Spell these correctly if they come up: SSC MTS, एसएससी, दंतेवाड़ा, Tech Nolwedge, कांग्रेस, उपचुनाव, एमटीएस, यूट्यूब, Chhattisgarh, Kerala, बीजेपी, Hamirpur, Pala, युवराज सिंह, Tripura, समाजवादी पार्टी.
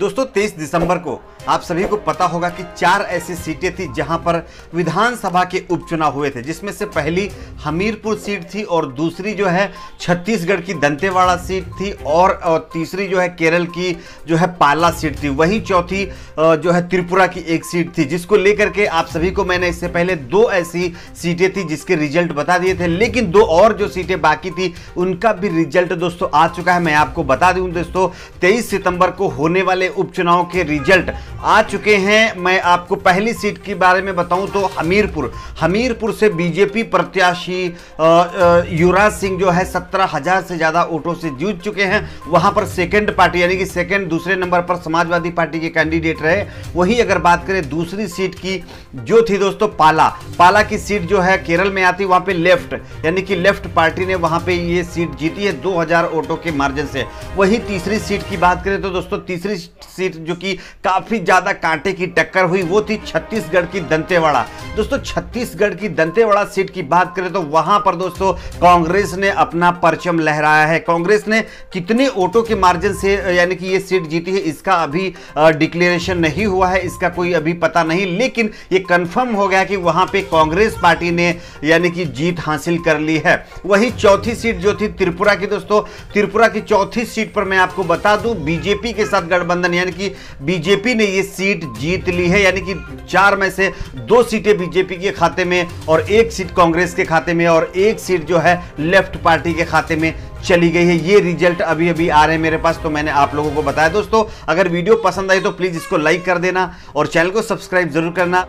दोस्तों 23 दिसंबर को आप सभी को पता होगा कि 4 ऐसी सीटें थी जहां पर विधानसभा के उपचुनाव हुए थे, जिसमें से पहली हमीरपुर सीट थी और दूसरी जो है छत्तीसगढ़ की दंतेवाड़ा सीट थी और तीसरी जो है केरल की जो है पाला सीट थी। वहीं चौथी जो है त्रिपुरा की एक सीट थी, जिसको लेकर के आप सभी को मैंने इससे पहले 2 ऐसी सीटें थी जिसके रिजल्ट बता दिए थे, लेकिन 2 और जो सीटें बाकी थी उनका भी रिजल्ट दोस्तों आ चुका है। मैं आपको बता दूं दोस्तों 23 सितंबर को होने वाले उपचुनाव के रिजल्ट आ चुके हैं। मैं आपको पहली सीट के बारे में बताऊं तो हमीरपुर से बीजेपी प्रत्याशी युवराज सिंह जो है 17,000 से ज्यादा वोटों से जीत चुके हैं। वहां पर सेकंड पार्टी यानी कि सेकंड दूसरे नंबर पर समाजवादी पार्टी के कैंडिडेट रहे। वहीं अगर बात करें दूसरी सीट की जो थी दोस्तों पाला की सीट जो है केरल में आती, वहां पर लेफ्ट यानी कि लेफ्ट पार्टी ने वहां पर यह सीट जीती है 2,000 वोटों के मार्जिन से। वहीं तीसरी सीट की बात करें तो दोस्तों तीसरी सीट जो कि काफी ज्यादा कांटे की टक्कर हुई वो थी छत्तीसगढ़ की दंतेवाड़ा। दोस्तों छत्तीसगढ़ की दंतेवाड़ा सीट की बात करें तो वहां पर दोस्तों कांग्रेस ने अपना परचम लहराया है। कांग्रेस ने कितने वोटों के मार्जिन से यानी कि ये सीट जीती है इसका अभी डिक्लेरेशन नहीं हुआ है, इसका कोई अभी पता नहीं, लेकिन ये कंफर्म हो गया कि वहां पे कांग्रेस पार्टी ने यानी कि जीत हासिल कर ली है। वहीं चौथी सीट जो थी त्रिपुरा की, दोस्तों त्रिपुरा की चौथी सीट पर मैं आपको बता दूं बीजेपी के साथ गठबंधन यानी कि बीजेपी ने ये सीट जीत ली है, यानी कि 4 में से 2 सीटें बीजेपी के खाते में और 1 सीट कांग्रेस के खाते में और 1 सीट जो है लेफ्ट पार्टी के खाते में चली गई है। ये रिजल्ट अभी अभी आ रहे हैं मेरे पास, तो मैंने आप लोगों को बताया। दोस्तों अगर वीडियो पसंद आई तो प्लीज इसको लाइक कर देना और चैनल को सब्सक्राइब जरूर करना।